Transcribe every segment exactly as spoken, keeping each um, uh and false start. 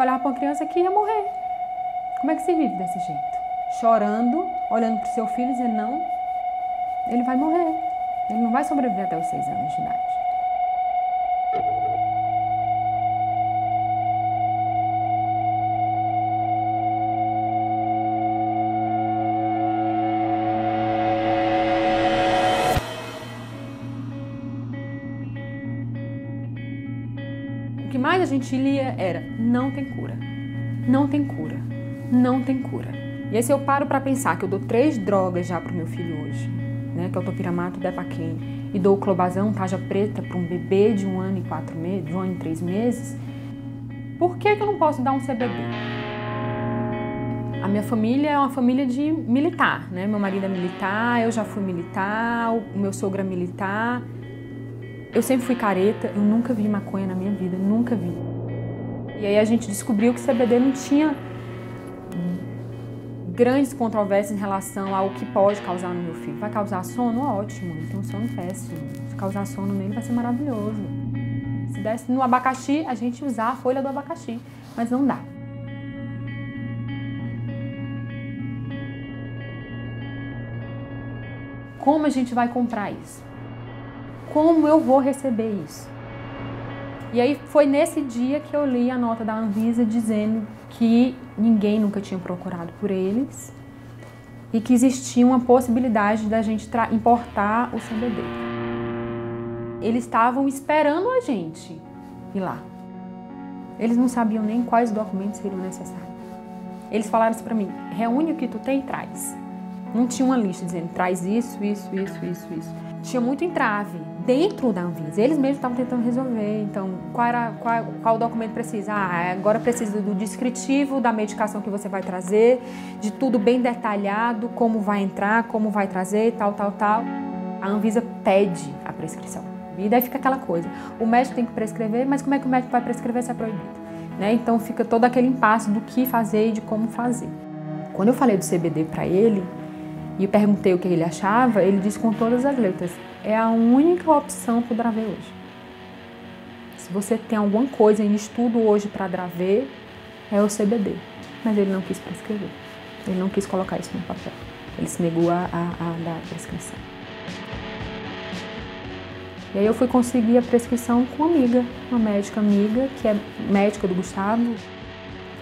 olhava para uma criança que ia morrer. Como é que se vive desse jeito? Chorando, olhando para o seu filho e dizendo, não, ele vai morrer. Ele não vai sobreviver até os seis anos de idade. O que mais a gente lia era, não tem cura, não tem cura, não tem cura. E aí se eu paro para pensar que eu dou três drogas já pro meu filho hoje, né, que é o topiramato, o depakene, e dou o clobazão, tarja preta, para um bebê de um ano e quatro meses, de um ano e três meses, por que que eu não posso dar um C B D? A minha família é uma família de militar, né, meu marido é militar, eu já fui militar, o meu sogro é militar. Eu sempre fui careta, eu nunca vi maconha na minha vida, nunca vi. E aí a gente descobriu que C B D não tinha grandes controvérsias em relação ao que pode causar no meu filho. Vai causar sono? Ótimo, ele tem um sono péssimo. Se causar sono nele vai ser maravilhoso. Se desse no abacaxi, a gente usar a folha do abacaxi, mas não dá. Como a gente vai comprar isso? Como eu vou receber isso? E aí foi nesse dia que eu li a nota da Anvisa dizendo que ninguém nunca tinha procurado por eles e que existia uma possibilidade da gente importar o C B D. Eles estavam esperando a gente ir lá. Eles não sabiam nem quais documentos seriam necessários. Eles falaram isso pra mim, reúne o que tu tem e traz. Não tinha uma lista dizendo, traz isso, isso, isso, isso, isso. Tinha muito entrave dentro da Anvisa. Eles mesmos estavam tentando resolver. Então, qual, era, qual, qual documento precisa? Ah, agora precisa do descritivo, da medicação que você vai trazer, de tudo bem detalhado, como vai entrar, como vai trazer, tal, tal, tal. A Anvisa pede a prescrição. E daí fica aquela coisa. O médico tem que prescrever, mas como é que o médico vai prescrever se é proibido? Né? Então, fica todo aquele impasse do que fazer e de como fazer. Quando eu falei do C B D para ele, e perguntei o que ele achava, ele disse com todas as letras, é a única opção para o Dravet hoje. Se você tem alguma coisa em estudo hoje para Dravet, é o C B D. Mas ele não quis prescrever, ele não quis colocar isso no papel. Ele se negou a, a, a dar a prescrição. E aí eu fui conseguir a prescrição com uma amiga, uma médica amiga, que é médica do Gustavo.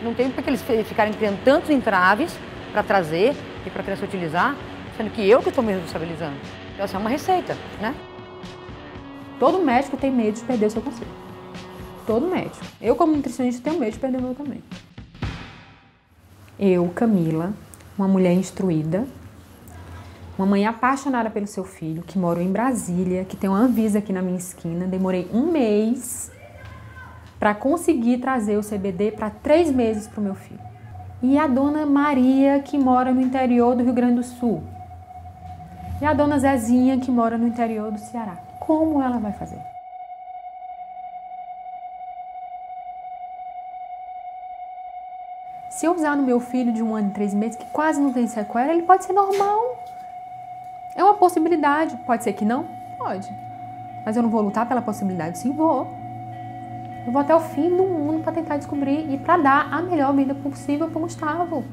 Não tem porque eles ficarem criando tantos entraves para trazer, para a criança utilizar, sendo que eu que estou me responsabilizando. Então, essa é uma receita, né? Todo médico tem medo de perder o seu conselho. Todo médico. Eu, como nutricionista, tenho medo de perder o meu também. Eu, Camila, uma mulher instruída, uma mãe apaixonada pelo seu filho, que mora em Brasília, que tem uma Anvisa aqui na minha esquina, demorei um mês para conseguir trazer o C B D para três meses para o meu filho. E a dona Maria, que mora no interior do Rio Grande do Sul. E a dona Zezinha, que mora no interior do Ceará. Como ela vai fazer? Se eu usar no meu filho de um ano e três meses, que quase não tem sequela, ele pode ser normal. É uma possibilidade. Pode ser que não? Pode. Mas eu não vou lutar pela possibilidade? Sim, vou. Eu vou até o fim do mundo para tentar descobrir e para dar a melhor vida possível para o Gustavo.